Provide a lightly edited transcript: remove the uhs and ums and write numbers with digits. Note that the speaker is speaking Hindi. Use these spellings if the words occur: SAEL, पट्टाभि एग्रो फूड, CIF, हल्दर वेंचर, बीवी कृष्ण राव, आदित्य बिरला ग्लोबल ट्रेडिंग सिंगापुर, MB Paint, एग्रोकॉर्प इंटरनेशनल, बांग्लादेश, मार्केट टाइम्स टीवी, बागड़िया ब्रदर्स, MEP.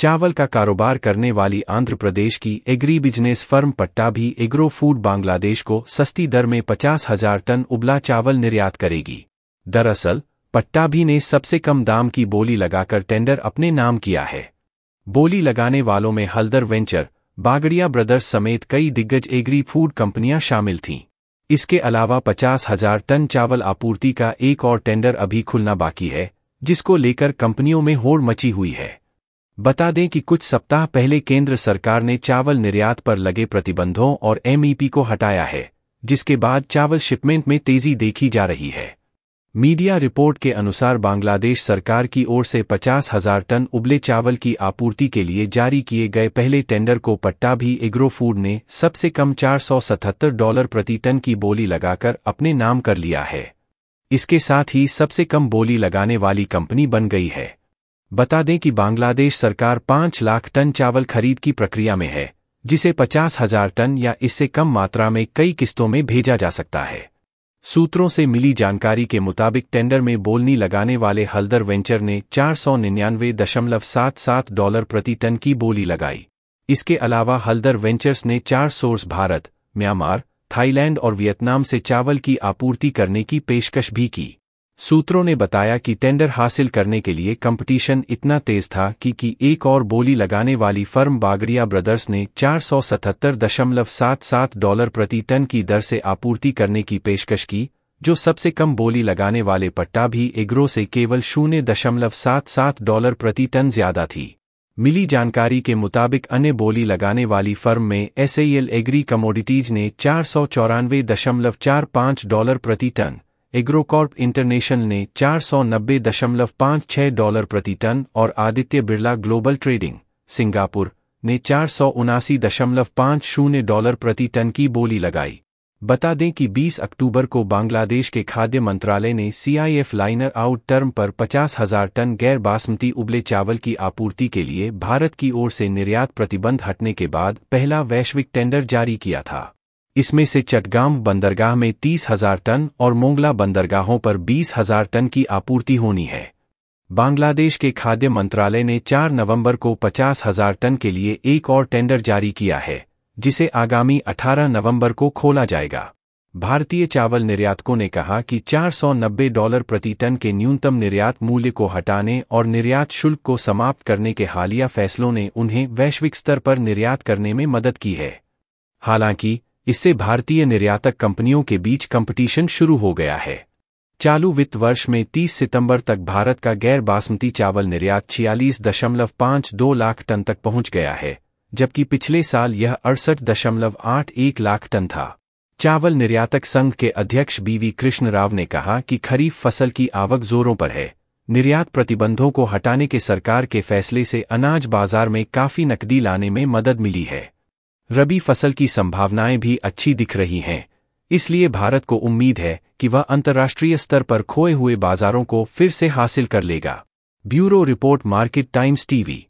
चावल का कारोबार करने वाली आंध्र प्रदेश की agri business firm पट्टाभि एग्रो फूड बांग्लादेश को सस्ती दर में 50,000 टन उबला चावल निर्यात करेगी। दरअसल पट्टाभि ने सबसे कम दाम की बोली लगाकर टेंडर अपने नाम किया है। बोली लगाने वालों में हल्दर वेंचर, बागड़िया ब्रदर्स समेत कई दिग्गज एग्री फूड कंपनियां शामिल थीं। इसके अलावा 50,000 टन चावल आपूर्ति का एक और टेंडर अभी खुलना बाकी है, जिसको लेकर कंपनियों में होड़ मची हुई है। बता दें कि कुछ सप्ताह पहले केंद्र सरकार ने चावल निर्यात पर लगे प्रतिबंधों और MEP को हटाया है, जिसके बाद चावल शिपमेंट में तेजी देखी जा रही है। मीडिया रिपोर्ट के अनुसार बांग्लादेश सरकार की ओर से 50,000 टन उबले चावल की आपूर्ति के लिए जारी किए गए पहले टेंडर को पट्टाभि एग्रो फूड ने सबसे कम $477 प्रति टन की बोली लगाकर अपने नाम कर लिया है। इसके साथ ही सबसे कम बोली लगाने वाली कंपनी बन गई है। बता दें कि बांग्लादेश सरकार 5 लाख टन चावल खरीद की प्रक्रिया में है, जिसे 50,000 टन या इससे कम मात्रा में कई किस्तों में भेजा जा सकता है। सूत्रों से मिली जानकारी के मुताबिक टेंडर में बोली लगाने वाले हल्दर वेंचर ने $499.77 प्रति टन की बोली लगाई। इसके अलावा हल्दर वेंचर्स ने 4 सोर्स भारत, म्यांमार, थाईलैंड और वियतनाम से चावल की आपूर्ति करने की पेशकश भी की। सूत्रों ने बताया कि टेंडर हासिल करने के लिए कंपटीशन इतना तेज था कि एक और बोली लगाने वाली फर्म बागड़िया ब्रदर्स ने $477.77 प्रति टन की दर से आपूर्ति करने की पेशकश की, जो सबसे कम बोली लगाने वाले पट्टाभि एग्रो से केवल $0.77 प्रति टन ज्यादा थी। मिली जानकारी के मुताबिक अन्य बोली लगाने वाली फर्म में SAEL एग्री कमोडिटीज ने $494.45 प्रति टन, एग्रोकॉर्प इंटरनेशनल ने $490.56 प्रति टन और आदित्य बिरला ग्लोबल ट्रेडिंग सिंगापुर ने $479.50 प्रति टन की बोली लगाई। बता दें कि 20 अक्टूबर को बांग्लादेश के खाद्य मंत्रालय ने CIF लाइनर आउट टर्म पर 50,000 टन गैर बासमती उबले चावल की आपूर्ति के लिए भारत की ओर से निर्यात प्रतिबंध हटने के बाद पहला वैश्विक टेंडर जारी किया था। इसमें से चटगांव बंदरगाह में 30,000 टन और मोंगला बंदरगाहों पर 20,000 टन की आपूर्ति होनी है। बांग्लादेश के खाद्य मंत्रालय ने 4 नवंबर को 50,000 टन के लिए एक और टेंडर जारी किया है, जिसे आगामी 18 नवंबर को खोला जाएगा। भारतीय चावल निर्यातकों ने कहा कि $490 प्रति टन के न्यूनतम निर्यात मूल्य को हटाने और निर्यात शुल्क को समाप्त करने के हालिया फैसलों ने उन्हें वैश्विक स्तर पर निर्यात करने में मदद की है। हालांकि इससे भारतीय निर्यातक कंपनियों के बीच कंपटीशन शुरू हो गया है। चालू वित्त वर्ष में 30 सितंबर तक भारत का गैर बासमती चावल निर्यात 46.52 लाख टन तक पहुंच गया है, जबकि पिछले साल यह 68.81 लाख टन था। चावल निर्यातक संघ के अध्यक्ष बीवी कृष्ण राव ने कहा कि खरीफ फसल की आवक जोरों पर है। निर्यात प्रतिबंधों को हटाने के सरकार के फैसले से अनाज बाजार में काफी नकदी लाने में मदद मिली है। रबी फसल की संभावनाएं भी अच्छी दिख रही हैं, इसलिए भारत को उम्मीद है कि वह अंतर्राष्ट्रीय स्तर पर खोए हुए बाजारों को फिर से हासिल कर लेगा। Bureau report, Market Times TV।